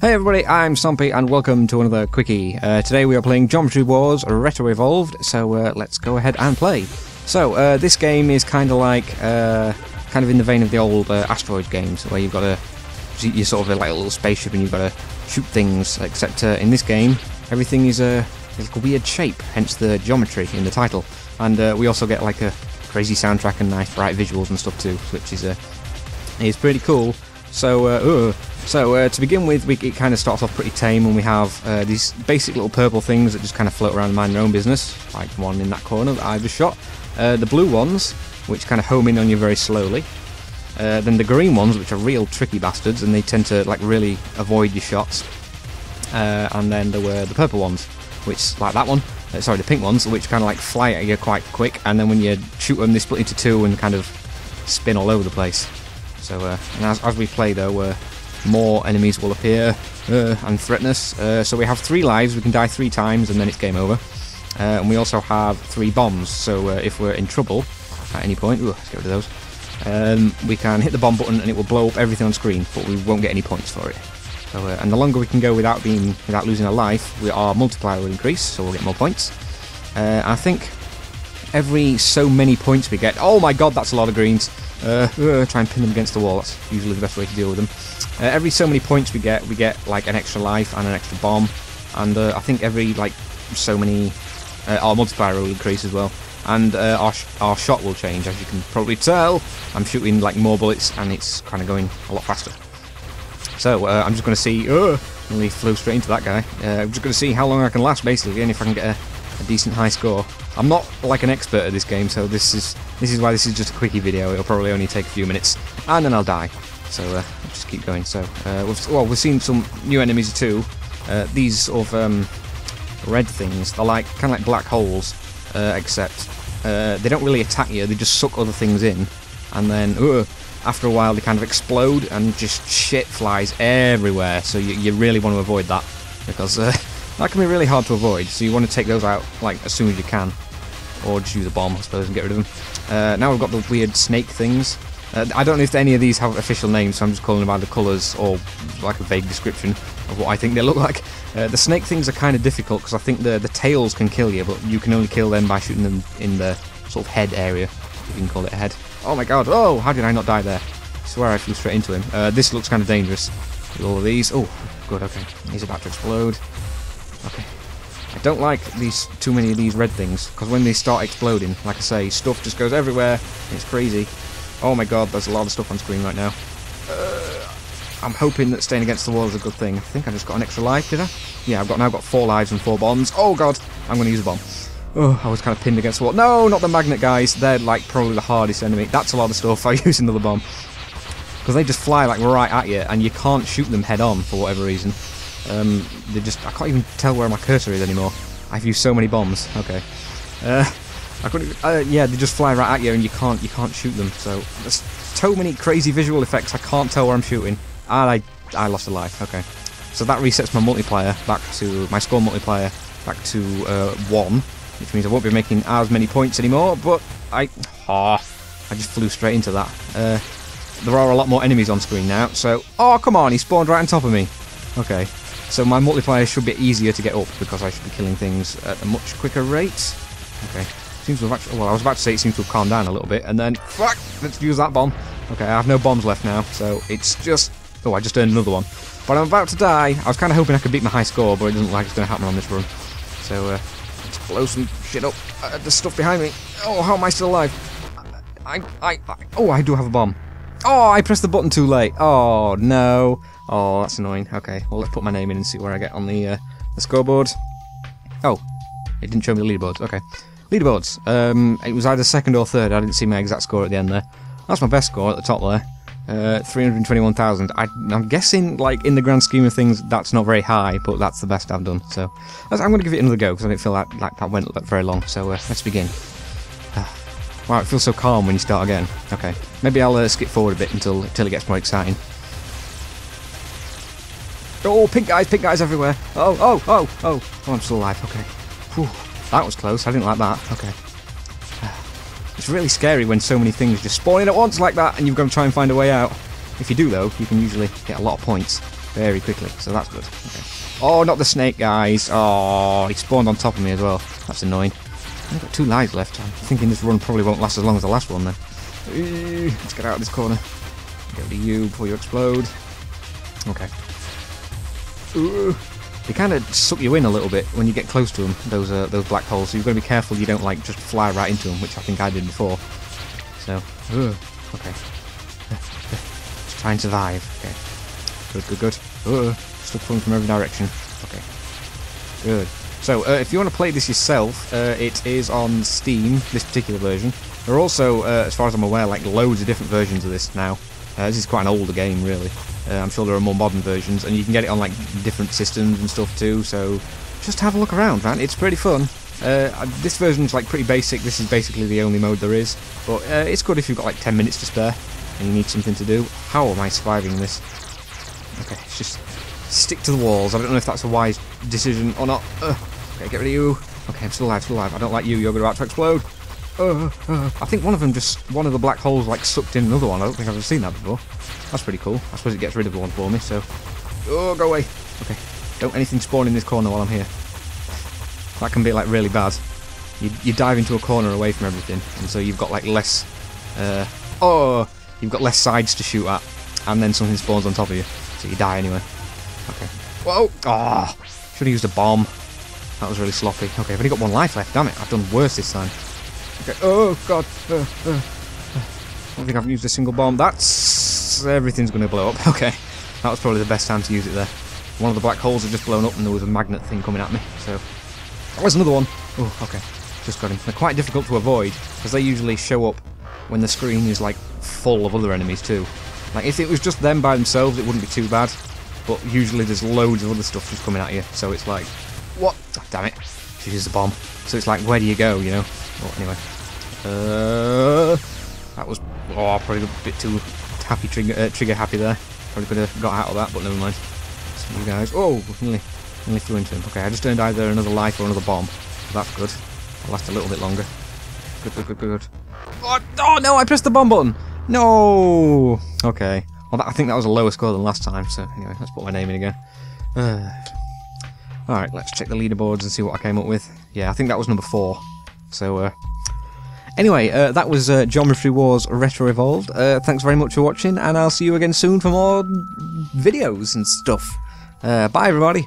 Hey everybody, I'm Sampy and welcome to another quickie. Today we are playing Geometry Wars Retro Evolved, so let's go ahead and play. So this game is kind of in the vein of the old asteroid games, where you've got you're sort of like a little spaceship and you've got to shoot things. Except in this game, everything is a weird shape, hence the geometry in the title. And we also get like a crazy soundtrack and nice bright visuals and stuff too, which is pretty cool. So. So to begin with, it kind of starts off pretty tame, and we have these basic little purple things that just kind of float around and mind their own business, like one in that corner that I just shot. The blue ones, which kind of home in on you very slowly. Then the green ones, which are real tricky bastards, and they tend to like really avoid your shots. And then there were the purple ones, which like that one. Sorry, the pink ones, which kind of like fly at you quite quick, and then when you shoot them, they split into two and kind of spin all over the place. So and as we play, though, more enemies will appear and threaten us. So we have 3 lives, we can die 3 times and then it's game over. And we also have 3 bombs, so if we're in trouble at any point, let's get rid of those, we can hit the bomb button and it will blow up everything on screen, but we won't get any points for it. So, and the longer we can go without losing a life, our multiplier will increase, so we'll get more points. I think every so many points we get, oh my god, that's a lot of greens. Try and pin them against the wall, that's usually the best way to deal with them. Every so many points we get like an extra life and an extra bomb, and I think every like so many our multiplier will increase as well, and our shot will change. As you can probably tell, I'm shooting like more bullets and it's kind of going a lot faster. So I'm just going to see, really flew straight into that guy. I'm just going to see how long I can last basically, and if I can get a decent high score. I'm not like an expert at this game, so this is why this is just a quickie video. It'll probably only take a few minutes and then I'll die. So I'll just keep going. So we've seen some new enemies too. These sort of red things, they're like kind of like black holes, except they don't really attack you, they just suck other things in, and then after a while they kind of explode and just shit flies everywhere, so you really want to avoid that, because that can be really hard to avoid, so you want to take those out like as soon as you can, or just use a bomb, I suppose, and get rid of them. Now we've got the weird snake things. I don't know if any of these have official names, so I'm just calling them by the colours or like a vague description of what I think they look like. The snake things are kind of difficult because I think the tails can kill you, but you can only kill them by shooting them in the sort of head area, if you can call it a head. Oh my god! Oh, how did I not die there? I swear I flew straight into him. This looks kind of dangerous with all of these. Oh, good. Okay, he's about to explode. Okay. I don't like too many of these red things, because when they start exploding, like I say, stuff just goes everywhere, and it's crazy. Oh my god, there's a lot of stuff on screen right now. I'm hoping that staying against the wall is a good thing. I think I just got an extra life, did I? Yeah, I've now got 4 lives and 4 bombs. Oh god, I'm going to use a bomb. Oh, I was kind of pinned against the wall. No, not the magnet guys. They're like probably the hardest enemy. That's a lot of stuff. I use another bomb. Because they just fly like right at you, and you can't shoot them head on for whatever reason. I can't even tell where my cursor is anymore. I've used so many bombs. Okay. Yeah, they just fly right at you, and you can't shoot them. So there's so many crazy visual effects. I can't tell where I'm shooting, and I lost a life. Okay. So that resets my multiplier back to my score multiplier back to 1, which means I won't be making as many points anymore. But I just flew straight into that. There are a lot more enemies on screen now. So come on, he spawned right on top of me. Okay. So my multiplier should be easier to get up, because I should be killing things at a much quicker rate. Okay. Seems to have actually, well, I was about to say it seems to have calmed down a little bit, and then, fuck, let's use that bomb. Okay, I have no bombs left now, so it's just, I just earned another one. But I'm about to die. I was kind of hoping I could beat my high score, but it doesn't look like it's going to happen on this run. So, let's blow some shit up. There's stuff behind me. Oh, how am I still alive? I do have a bomb. Oh, I pressed the button too late. Oh, no. Oh, that's annoying. Okay, well, let's put my name in and see where I get on the scoreboard. Oh, it didn't show me the leaderboards. Okay, leaderboards. It was either 2nd or 3rd. I didn't see my exact score at the end there. That's my best score at the top there. 321,000. I'm guessing, like, in the grand scheme of things, that's not very high, but that's the best I've done. So I'm going to give it another go, because I didn't feel like that went very long. So let's begin. Wow, it feels so calm when you start again. Okay, maybe I'll skip forward a bit until it gets more exciting. Oh, pink guys everywhere. Oh, I'm still alive. Okay. Whew, that was close. I didn't like that. Okay. It's really scary when so many things just spawn in at once like that, and you've got to try and find a way out. If you do, though, you can usually get a lot of points. very quickly, so that's good. Okay. Oh, not the snake, guys. Oh, he spawned on top of me as well. That's annoying. I've only got 2 lives left. I'm thinking this run probably won't last as long as the last one, then. Let's get out of this corner. Go to you before you explode. Okay. They kind of suck you in a little bit when you get close to them, those black holes, so you've got to be careful you don't, like, just fly right into them, which I think I did before. So, okay. Let's try and survive. Okay. Good, good, good. Stuff coming from every direction. Okay. Good. So, if you want to play this yourself, it is on Steam, this particular version. There are also, as far as I'm aware, like, loads of different versions of this now. This is quite an older game, really. I'm sure there are more modern versions, and you can get it on, like, different systems and stuff too, so just have a look around, man. It's pretty fun. This version's, like, pretty basic. This is basically the only mode there is. But it's good if you've got, like, 10 minutes to spare and you need something to do. How am I surviving this? Okay, let's just stick to the walls. I don't know if that's a wise decision or not. Okay, get rid of you. Okay, I'm still alive, still alive. I don't like you. You're about to explode. I think one of the black holes, like, sucked in another one. I don't think I've ever seen that before. That's pretty cool. I suppose it gets rid of one for me, so... Oh, go away. Okay. Don't anything spawn in this corner while I'm here. That can be, like, really bad. You dive into a corner away from everything, and so you've got, like, less... you've got less sides to shoot at, and then something spawns on top of you. So you die anyway. Okay. Whoa! Ah! Oh, should have used a bomb. That was really sloppy. Okay, I've only got 1 life left. Damn it, I've done worse this time. Okay. Oh, God. I don't think I've used a single bomb. That's... everything's going to blow up. Okay. That was probably the best time to use it there. One of the black holes had just blown up and there was a magnet thing coming at me, so... Oh, there's another one. Oh, okay. Just got him. They're quite difficult to avoid, because they usually show up when the screen is, like, full of other enemies, too. Like, if it was just them by themselves, it wouldn't be too bad. But usually there's loads of other stuff just coming at you, so it's like... What? Oh, damn it. She used the bomb. So it's like, where do you go, you know? Well, anyway. That was... Oh, probably a bit too happy trigger happy there. Probably could have got out of that, but never mind. So you guys... Oh, nearly flew into him. Okay, I just turned either another life or another bomb. That's good. I'll last a little bit longer. Good, good, good, good. Oh, no, I pressed the bomb button! No! Okay. Well, I think that was a lower score than last time, so anyway, let's put my name in again. Alright, let's check the leaderboards and see what I came up with. Yeah, I think that was number 4. So, anyway, that was Geometry Wars Retro Evolved. Thanks very much for watching, and I'll see you again soon for more videos and stuff. Bye, everybody!